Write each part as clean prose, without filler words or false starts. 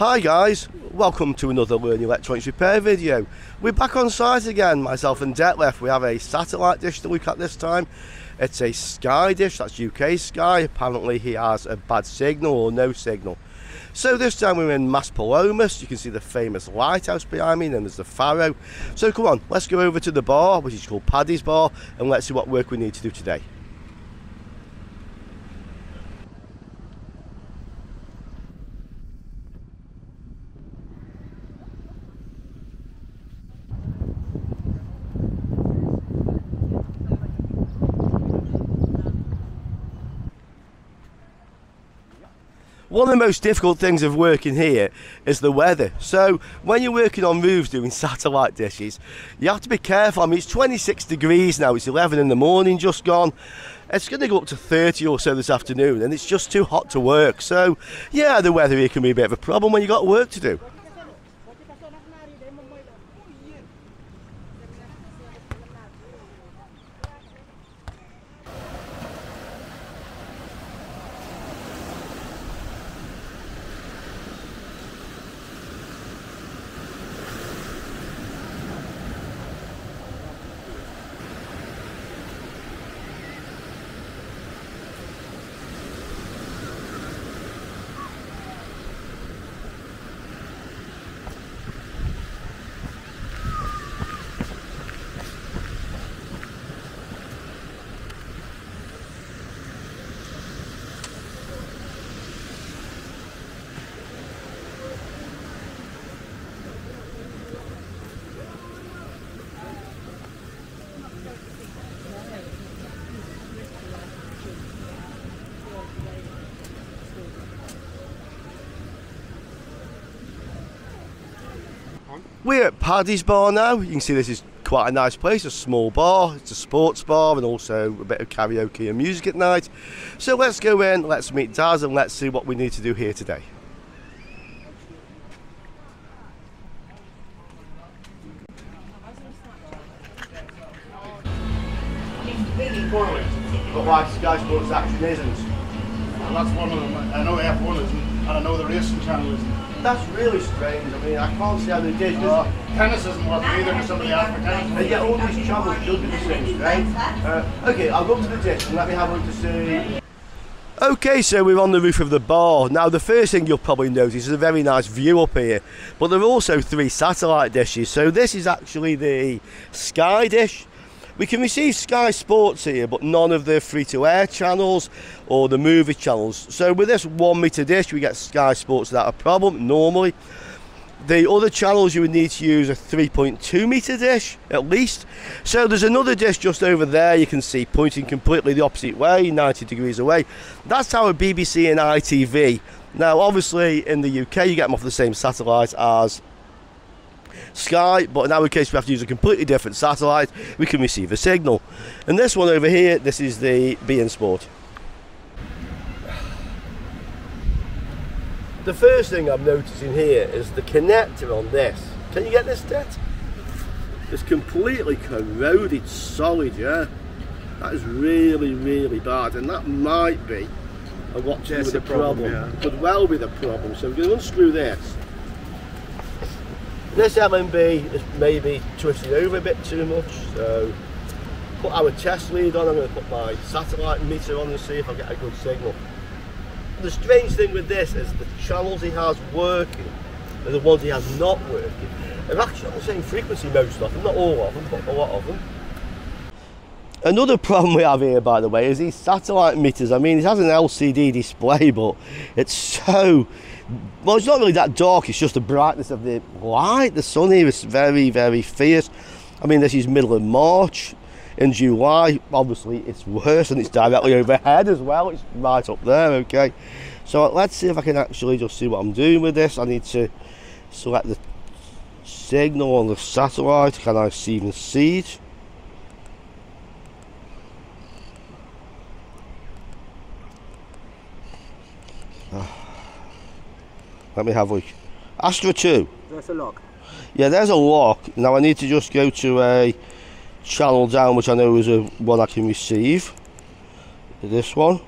Hi guys, welcome to another Learn Electronics Repair video. We're back on site again, myself and Detlef. We have a satellite dish to look at this time. It's a Sky dish, that's UK Sky. Apparently he has a bad signal or no signal. So this time we're in Maspalomas. You can see the famous lighthouse behind me, and then there's the Faro. So come on, let's go over to the bar, which is called Paddy's Bar, and let's see what work we need to do today. One of the most difficult things of working here is the weather. So when you're working on roofs doing satellite dishes, you have to be careful. I mean, it's 26 degrees now, it's 11 in the morning just gone. It's going to go up to 30 or so this afternoon, and it's just too hot to work. So yeah, the weather here can be a bit of a problem when you've got work to do. We're at Paddy's Bar now. You can see this is quite a nice place, a small bar. It's a sports bar and also a bit of karaoke and music at night. So let's go in, let's meet Daz, and let's see what we need to do here today. Poorly, but why Sky Sports Action isn't. And that's one of them. I know F1 isn't, and I know the racing channel isn't. That's really strange. I mean, I can't see how they did. Tennis isn't working either because somebody asked for tennis. And yet all these channels should be the same, right? Okay, I'll go up to the dish and let me have a look to see. Okay, so we're on the roof of the bar. Now, the first thing you'll probably notice is a very nice view up here, but there are also three satellite dishes. So this is actually the Sky dish. We can receive Sky Sports here, but none of the free-to-air channels or the movie channels. So with this 1 meter dish, we get Sky Sports without a problem, normally. The other channels you would need to use a 3.2 meter dish, at least. So there's another dish just over there, you can see, pointing completely the opposite way, 90 degrees away. That's our BBC and ITV. Now, obviously, in the UK, you get them off the same satellite as Sky, but in our case we have to use a completely different satellite. We can receive a signal. And this one over here, this is the BeIN Sport. The first thing I'm noticing here is the connector on this. Can you get this, Tet? It's completely corroded solid, yeah? That is really, really bad, and that might be a watch with the problem. Yeah. Could well be the problem, so we're going to unscrew this. This LMB is maybe twisted over a bit too much, so put our test lead on. I'm going to put my satellite meter on and see if I get a good signal. The strange thing with this is the channels he has working and the ones he has not working are actually on the same frequency, most of them, not all of them, but a lot of them. Another problem we have here, by the way, is these satellite meters. I mean, it has an LCD display, but it's so... well, it's not really that dark, it's just the brightness of the light. The sun here is very, very fierce. I mean, this is middle of March. In July, obviously, it's worse, and it's directly overhead as well. It's right up there, okay? So let's see if I can actually just see what I'm doing with this. I need to select the signal on the satellite. Can I even see it? Let me have a look. Astra 2. There's a lock. Yeah, there's a lock. Now I need to just go to a channel down, which I know is a one I can receive. This one.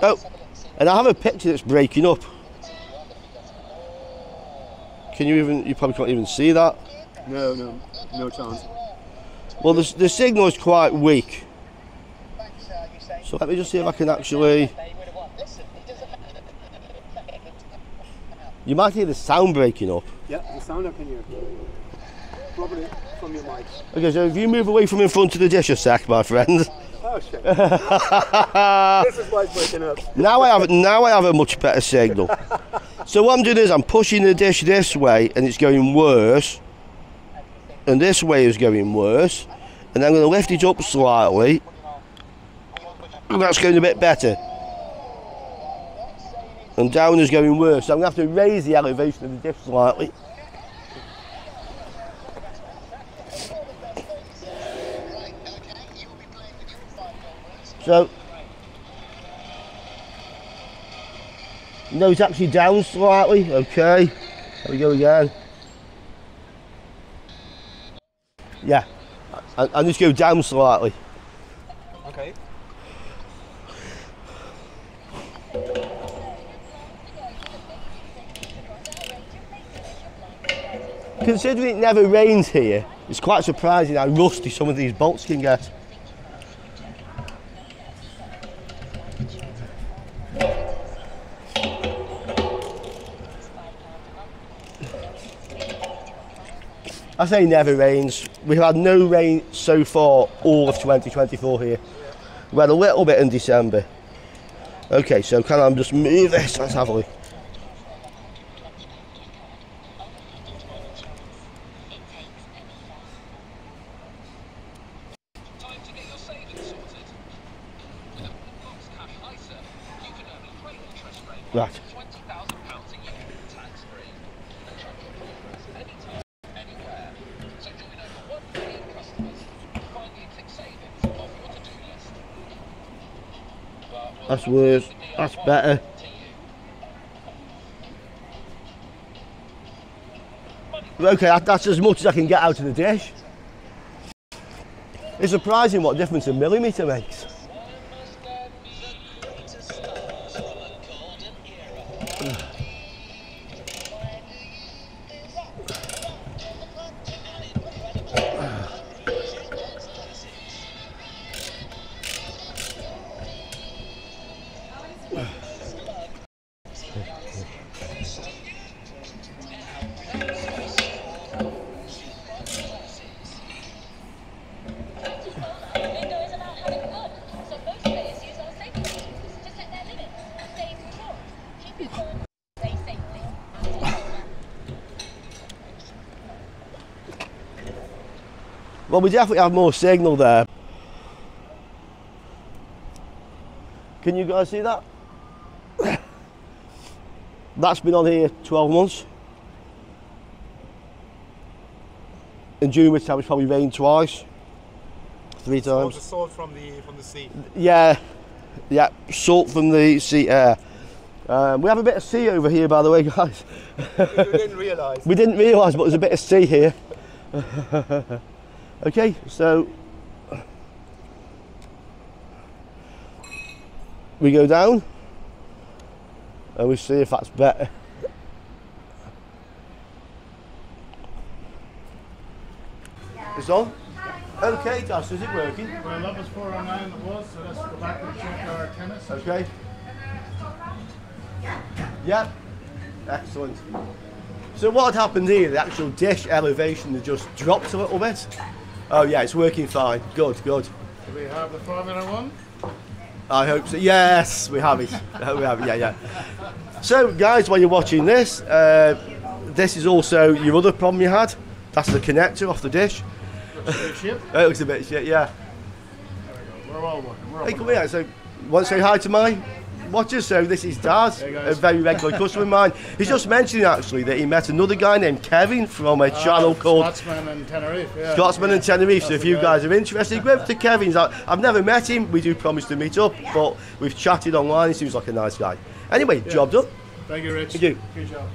Oh, And I have a picture that's breaking up. Can you even, you probably can't even see that. No, no, no chance. Well, the signal is quite weak. So let me just see if I can actually... You might hear the sound breaking up. Yeah, the sound I can hear. Probably from your mic. Okay, so if you move away from in front of the dish a sec, my friend. Oh shit. This is why it's breaking up. Now I have a much better signal. So what I'm doing is I'm pushing the dish this way and it's going worse. And this way is going worse. And I'm going to lift it up slightly. And that's going a bit better. And down is going worse. So I'm going to have to raise the elevation of the dish slightly. So, no, it's actually down slightly. Okay, there we go again. Yeah, and just go down slightly. Okay. Considering it never rains here, it's quite surprising how rusty some of these bolts can get. I say never rains. We've had no rain so far all of 2024 here. We had a little bit in December. Okay, so can I just move this? Let's have a look. Right. That's worse, that's better. Okay, that's as much as I can get out of the dish. It's surprising what difference a millimetre makes. Well, we definitely have more signal there. Can you guys see that? That's been on here 12 months. In June, which time it's probably rained twice, 3 times. So the salt from the sea. Yeah, yeah, salt from the sea air. We have a bit of sea over here, by the way, guys. We didn't realise. We didn't realise, but there's a bit of sea here. Okay, so we go down and we see if that's better. Yeah. It's on? Hi. Okay, Daz, is it working? Well, that was 409 it was, so let's go back and check our tennis. Okay. Yeah, excellent. So what had happened here, the actual dish elevation had just dropped a little bit. Oh yeah, it's working fine. Good, good. Do we have the Formula One? I hope so. Yes, we have it. We have it. Yeah, yeah. So guys, while you're watching this, this is also your other problem you had. That's the connector off the dish. Looks a bit shit. It looks a bit shit, yeah. There we go. We're all working. We're all working. Hey, come here. So, want to say hi to my watchers? So this is Daz, hey, a very regular customer of mine. He's just mentioning actually that he met another guy named Kevin from a channel called Scotsman and Tenerife. Yeah. Scotsman and Tenerife. So if you guys are interested, go up to Kevin's. I've never met him. We do promise to meet up, but we've chatted online. He seems like a nice guy. Anyway, yeah. Job done. Thank you, Rich. Thank you. Good job.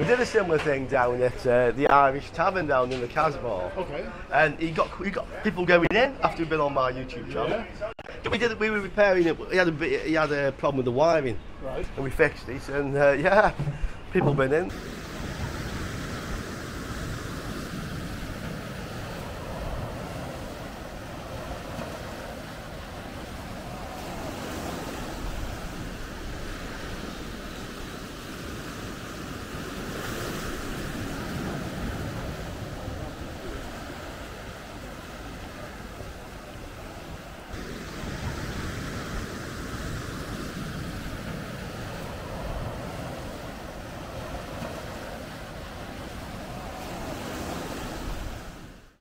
We did a similar thing down at the Irish Tavern down in the Casbah. Okay. And he got people going in after we'd been on my YouTube channel. Yeah. We were repairing it. He had a problem with the wiring. Right. And we fixed it, and yeah, people been in.